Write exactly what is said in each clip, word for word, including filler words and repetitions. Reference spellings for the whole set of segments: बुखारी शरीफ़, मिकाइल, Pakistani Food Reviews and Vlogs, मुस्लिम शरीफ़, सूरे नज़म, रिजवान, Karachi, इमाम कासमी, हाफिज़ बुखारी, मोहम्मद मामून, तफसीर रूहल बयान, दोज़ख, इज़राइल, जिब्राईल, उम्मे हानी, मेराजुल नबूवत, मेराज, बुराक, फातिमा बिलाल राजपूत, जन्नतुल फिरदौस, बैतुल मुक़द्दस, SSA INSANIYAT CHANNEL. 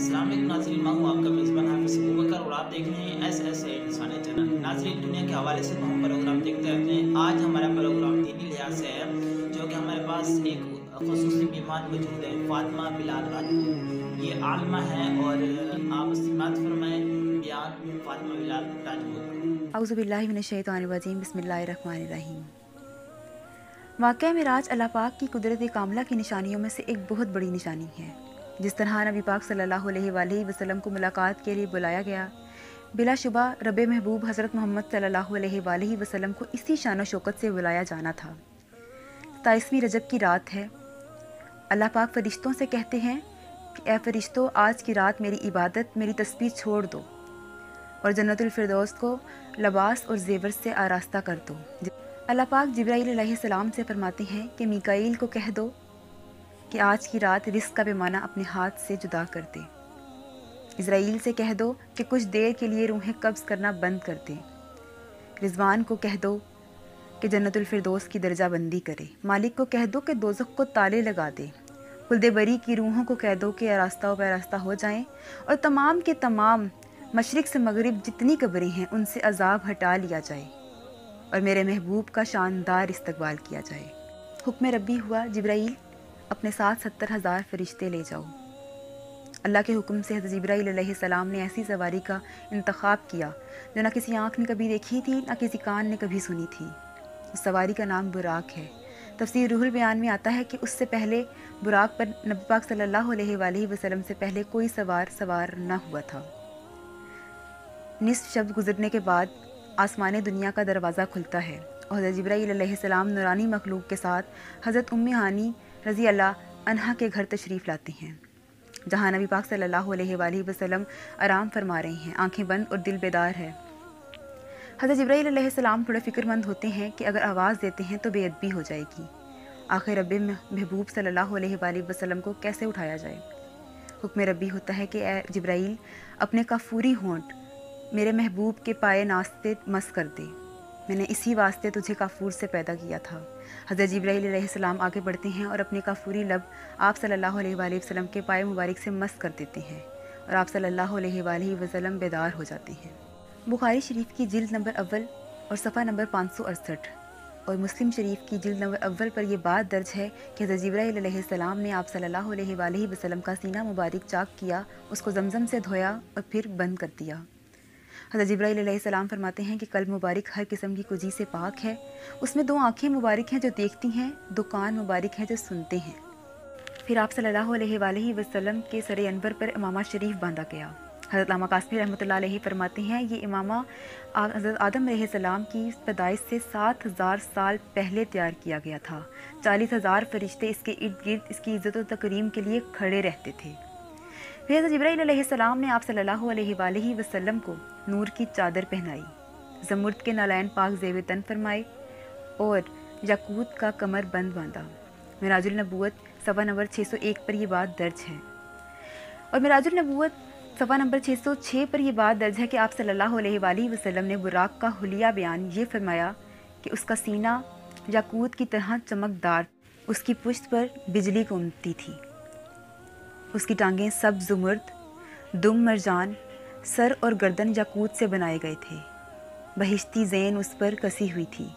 अस्सलाम नाज़रीन, मैं हूं आपका मेज़बान हाफिज़ बुखारी और आप देख रहे हैं एस एस ए इंसानी चैनल। नाज़रीन, दुनिया के हवाले से हम प्रोग्राम देखते रहते हैं। आज हमारा प्रोग्राम दीनी लिहाज से है, जो कि हमारे पास एक खसूसी मेहमान मौजूद है, फातिमा बिलाल राजपूत। ये आलिमा हैं और आप इस्तेमाल फरमाएँ बयान फातिमा बिलाल राजपूत। औज़ुबिल्लाहि मिनश्शैतानिर्रजीम, बिस्मिल्लाहिर्रहमानिर्रहीम। वाक़या मेराज अल्लाह पाक की कुदरती कामला की निशानियों में से एक बहुत बड़ी निशानी है। जिस तरह नबी पाक सल्लल्लाहु अलैहि वसल्लम को मुलाकात के लिए बुलाया गया, बिलाशुबा रब महबूब हज़रत मोहम्मद सल्लल्लाहु अलैहि वसल्लम को इसी शान शौकत से बुलाया जाना था। सताईसवीं रजब की रात है। अल्लाह पाक फ़रिश्तों से कहते हैं कि ए फ़रिश्तों, आज की रात मेरी इबादत, मेरी तस्बीह छोड़ दो और जन्नतुल फिरदौस को लबास और जेवर से आरास्ता कर दो। अल्लाह पाक जिब्राईल अलैहिस्सलाम से फरमाते हैं कि मिकाइल को कह दो कि आज की रात रिस्क का पैमाना अपने हाथ से जुदा कर दे। इज़राइल से कह दो कि कुछ देर के लिए रूहें कब्ज़ करना बंद कर दे। रिजवान को कह दो कि जन्नतुल फिरदौस की दर्जा बंदी करे। मालिक को कह दो कि दोज़ख को ताले लगा दे। खुल्दे बरी की रूहों को कह दो कि आरास्ता पैरास्ता हो जाएं और तमाम के तमाम मशरिक से मगरिब जितनी कब्रें हैं उनसे अजाब हटा लिया जाए और मेरे महबूब का शानदार इस्तकबाल किया जाए। हुक्म रब्बी हुआ, जिब्राईल अपने साथ सत्तर हज़ार फरिश्ते ले जाओ। अल्लाह के हुक्म से हज़रत जिब्राईल अलैहिस्सलाम ने ऐसी सवारी का इंतखाब किया जो ना किसी आँख ने कभी देखी थी, ना किसी कान ने कभी सुनी थी। उस सवारी का नाम बुराक है। तफसीर रूहल बयान में आता है कि उससे पहले बुराक पर नबी पाक सल्लल्लाहु अलैहि वसल्लम से पहले कोई सवार सवार ना हुआ था। निसफ शब्द गुजरने के बाद आसमान दुनिया का दरवाज़ा खुलता है और हज़रत जिब्राईल अलैहिस्सलाम नूरानी मखलूक के साथ हज़रत उम्मे हानी रज़ी अल्लाह अन्हा के घर तशरीफ़ लाती हैं, जहाँ नबी पाक सल्लल्लाहु अलैहि वसल्लम आराम फरमा रहे हैं। आंखें बंद और दिल बेदार है। हज़रत जिब्राईल अलैहिस्सलाम थोड़े फ़िक्रमंद होते हैं कि अगर आवाज़ देते हैं तो बेअदबी हो जाएगी। आखिर रब महबूब सल्लल्लाहु अलैहि वसल्लम को कैसे उठाया जाए। हुक्म रब्बी होता है कि ए जिब्राईल, अपने काफूरी होंठ मेरे महबूब के पाए नास्ते मस कर दे, मैंने इसी वास्ते तुझे काफूर से पैदा किया था। हज़रत जिब्राईल अलैहिस्सलाम आगे बढ़ते हैं और अपने काफूरी लब आप सल्लल्लाहु अलैहि वसल्लम के पाए मुबारक से मस कर देते हैं और आप सल्लल्लाहु अलैहि वसल्लम बेदार हो जाते हैं। बुखारी शरीफ़ की जिल्द नंबर अव्वल और सफ़ा नंबर पाँच सौ अड़सठ और मुस्लिम शरीफ़ की जिल्द नंबर अव्वल पर यह बात दर्ज है कि हज़रत जिब्राईल अलैहिस्सलाम ने आप सल्लल्लाहु अलैहि वसल्लम का सीना मुबारक चाक किया, उसको जमजम से धोया और फिर बंद कर दिया। हज़रत जिब्राईल अलैहिस्सलाम फरमाते हैं कि कल्ब मुबारक हर किस्म की कुजी से पाक है। उसमें दो आँखें मुबारक हैं जो देखती हैं, दो कान मुबारक हैं जो सुनते हैं। फिर आप सल्लल्लाहु अलैहि वसल्लम के सरे अनवर पर इमामा शरीफ बांधा गया। हज़रत इमाम कासमी रहमतुल्लाह अलैहि फरमाते हैं ये इमामा हज़रत आदम अलैहिस्सलाम की पैदाइश से सात हज़ार साल पहले तैयार किया गया था। चालीस हज़ार फरिश्ते इसके इर्द गिर्द इसकी इज़्ज़त और तकरीम के लिए खड़े रहते थे। फिर जिब्राईल अलैहिस्सलाम ने आप सल्लल्लाहु अलैहि वसल्लम को नूर की चादर पहनाई, जमुर्द के नालायन पाक ज़ेब तन फरमाए और याकूत का कमर बंद बांधा। मेराजुल नबूवत सवा नंबर छः सौ एक पर यह बात दर्ज है और मेराजुल नबूवत सवा नंबर छः सौ छः पर यह बात दर्ज है कि आप सल्लल्लाहु अलैहि वसल्लम ने बुराक का हुलिया बयान ये फरमाया कि उसका सीना याकूत की तरह चमकदार, उसकी पुश्त पर बिजली घूमती थी, उसकी टांगें सब ज़ुमर्द, दुम मरजान, सर और गर्दन याकूत से बनाए गए थे, बहिश्ती ज़ैन उस पर कसी हुई थी,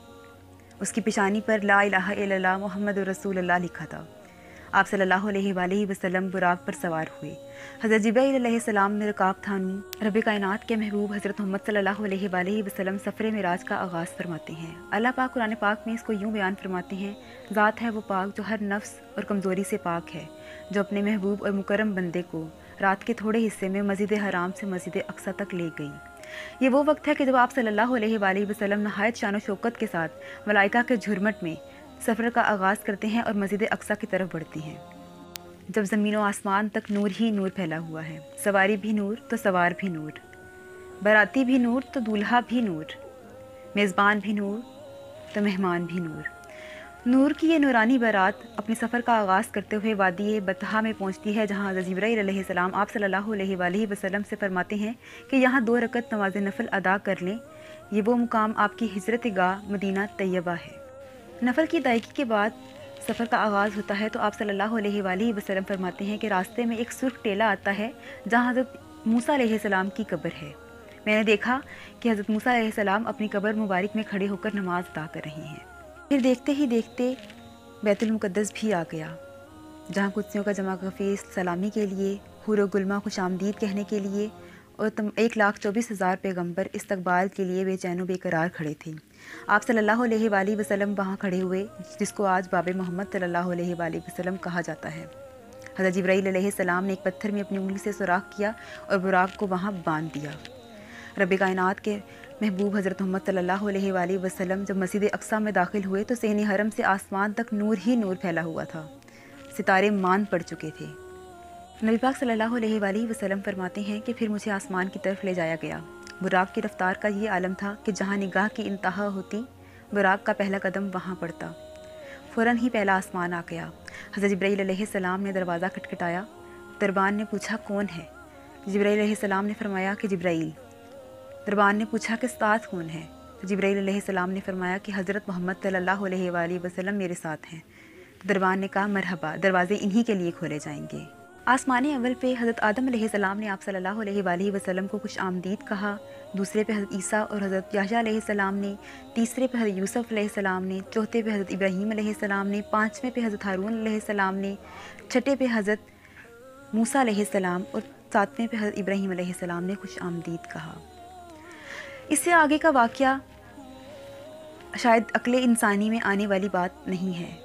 उसकी पेशानी पर ला इलाहा इल्लल्लाह मुहम्मद रसूलुल्लाह लिखा था। आप सल्लल्लाहु अलैहि वसल्लम बुराक पर सवार हुए। हज़रत जिब्राईल अलैहिस्सलाम ने रकाब थानू रब कायनात के महबूब हज़रत मोहम्मद सल्लल्लाहु अलैहि वसल्लम सफ़रे मेराज का आगाज़ फरमाते हैं। अल्लाह पाक कुरान पाक में इसको यूँ बयान फरमाते हैं, ज़ात है वो पाक जो हर नफ्स और कमज़ोरी से पाक है, जो अपने महबूब और मुकर्रम बंदे को रात के थोड़े हिस्से में मस्जिद हराम से मस्जिद अक्सा तक ले गई। ये वो वक्त है कि जब आप सल्लल्लाहु अलैहि वसल्लम नहायत शान और शौकत के साथ मलाइका के झुरमट में सफ़र का आगाज़ करते हैं और मस्जिद अक्सा की तरफ बढ़ती हैं, जब ज़मीन और आसमान तक नूर ही नूर फैला हुआ है। सवारी भी नूर तो सवार भी नूर, बाराती भी नूर तो दूल्हा भी नूर, मेज़बान भी नूर तो मेहमान भी नूर। नूर की ये नूरानी बारात अपने सफ़र का आगाज़ करते हुए वादी बतहा में पहुंचती है, जहां हज़रत जिब्राईल अलैहिस्सलाम आप सल्लल्लाहु अलैहि वसल्लम से फरमाते हैं कि यहाँ दो रकत नमाज नफल अदा कर लें, ये वो मुकाम आपकी हिजरत गाह मदीना तैयबा है। नफल की अदायगी के बाद सफ़र का आगाज़ होता है तो आप सल्लल्लाहु अलैहि वसल्लम फरमाते हैं कि रास्ते में एक सुर्ख टेला आता है जहाँ हज़रत मूसा अलैहिस्सलाम की कब्र है। मैंने देखा कि हज़रत मूसा अलैहिस्सलाम अपनी कब्र मुबारक में खड़े होकर नमाज अदा कर रहे हैं। फिर देखते ही देखते बैतुल मुक़द्दस भी आ गया, जहाँ कुदसियों का जमा गफीस सलामी के लिए, हुरो गुलमा खुशामदीद कहने के लिए और तम एक लाख चौबीस हज़ार पैगम्बर इस्तकबाल के लिए बेचैनो बेकरार खड़े थे। आप सल्लल्लाहु अलैहि वसल्लम वहाँ खड़े हुए, जिसको आज बाबे मोहम्मद सल्लल्लाहु अलैहि वसल्लम कहा जाता है। हज़रत जिब्राईल अलैहिस्सलाम ने एक पत्थर में अपनी उंगली से सुराख किया और बुराक को वहाँ बांध दिया। रब कायनात के महबूब हज़रत मोहम्मद सल्लल्लाहु अलैहि वसल्लम जब मस्जिद अक्सा में दाखिल हुए तो सहने हरम से आसमान तक नूर ही नूर फैला हुआ था, सितारे मान पड़ चुके थे। नबी पाक सल्लल्लाहु अलैहि वसल्लम फरमाते हैं कि फिर मुझे आसमान की तरफ ले जाया गया। बुराक की रफ़्तार का ये आलम था कि जहाँ निगाह की इंतहा होती बुराक का पहला कदम वहाँ पड़ता। फ़ौरन ही पहला आसमान आ गया। हज़रत जिब्राईल अलैहिस्सलाम ने दरवाज़ा खटखटाया। दरबान ने पूछा कौन है? जिब्राईल अलैहिस्सलाम ने फरमाया कि जिब्राईल। दरबान ने पूछा कि साथ कौन है? तो जिब्राईल अलैहिस्सलाम ने फरमाया कि हज़रत मोहम्मद सल्लल्लाहु अलैहि वसल्लम मेरे साथ हैं। दरबान ने कहा मरहबा, दरवाज़े इन्हीं के लिए खोले जाएंगे। आसमान अव्वल पे हज़रत आदम अलैहिस्सलाम ने आप सल्लल्लाहु अलैहि वसल्लम को खुश आमदीद कहा, दूसरे पे हज़रत ईसा और हज़रत याहया अलैहिस्सलाम ने, तीसरे पे हज़रत यूसुफ अलैहिस्सलाम ने, चौथे पे हज़रत इब्राहीम अलैहिस्सलाम ने, पाँचवें पे हज़रत हारून अलैहिस्सलाम ने, छठे पे हज़रत मूसा अलैहिस्सलाम और सातवें पे हज़रत इब्राहीम अलैहिस्सलाम ने खुश आमदीद कहा। इससे आगे का वाक़या शायद अक्ल इंसानी में आने वाली बात नहीं है।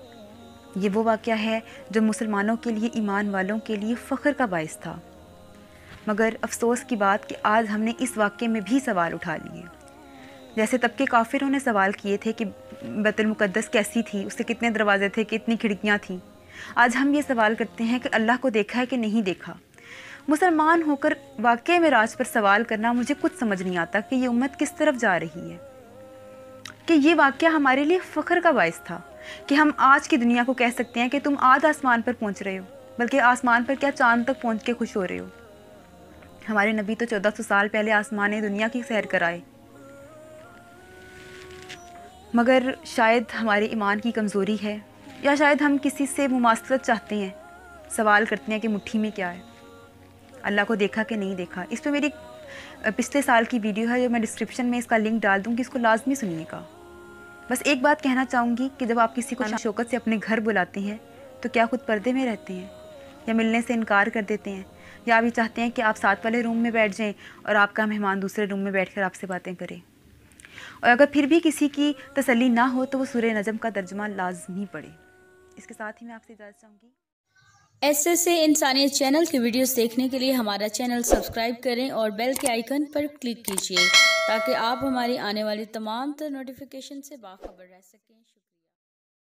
ये वो वाक़या है जो मुसलमानों के लिए, ईमान वालों के लिए फ़ख्र का बायस था। मगर अफसोस की बात कि आज हमने इस वाक़ये में भी सवाल उठा लिए। जैसे तब के काफिरों ने सवाल किए थे कि बैतुल मुक़द्दस कैसी थी, उसके कितने दरवाज़े थे, कितनी खिड़कियाँ थीं। आज हम ये सवाल करते हैं कि अल्लाह को देखा है कि नहीं देखा। मुसलमान होकर वाक़ये में राज पर सवाल करना मुझे कुछ समझ नहीं आता कि ये उम्मत किस तरफ जा रही है। कि ये वाक़या हमारे लिए फ़ख्र का बायस था कि हम आज की दुनिया को कह सकते हैं कि तुम आज आसमान पर पहुंच रहे हो, बल्कि आसमान पर क्या चाँद तक पहुंच के खुश हो रहे हो। हमारे नबी तो चौदह सौ साल पहले आसमान दुनिया की सैर कराए। मगर शायद हमारे ईमान की कमज़ोरी है या शायद हम किसी से मुमासलत चाहते हैं, सवाल करते हैं कि मुट्ठी में क्या है, अल्लाह को देखा कि नहीं देखा। इस पर मेरी पिछले साल की वीडियो है जो मैं डिस्क्रिप्शन में इसका लिंक डाल दूँगी, इसको लाजमी सुनिएगा। बस एक बात कहना चाहूँगी कि जब आप किसी को शौकत से अपने घर बुलाते हैं तो क्या खुद पर्दे में रहते हैं या मिलने से इनकार कर देते हैं या आप ये चाहते हैं कि आप साथ वाले रूम में बैठ जाएं और आपका मेहमान दूसरे रूम में बैठकर आपसे बातें करे। और अगर फिर भी किसी की तसल्ली ना हो तो वो सूरे नज़म का तर्जुमा लाजमी पढ़े। इसके साथ ही मैं आपसे इजाज़त चाहूँगी। ऐसे से इंसानियत चैनल की वीडियोस देखने के लिए हमारा चैनल सब्सक्राइब करें और बेल के आइकन पर क्लिक कीजिए ताकि आप हमारी आने वाली तमाम नोटिफिकेशन से बाखबर रह सकें।